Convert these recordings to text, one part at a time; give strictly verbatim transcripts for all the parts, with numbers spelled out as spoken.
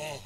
I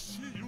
see you.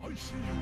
I see you.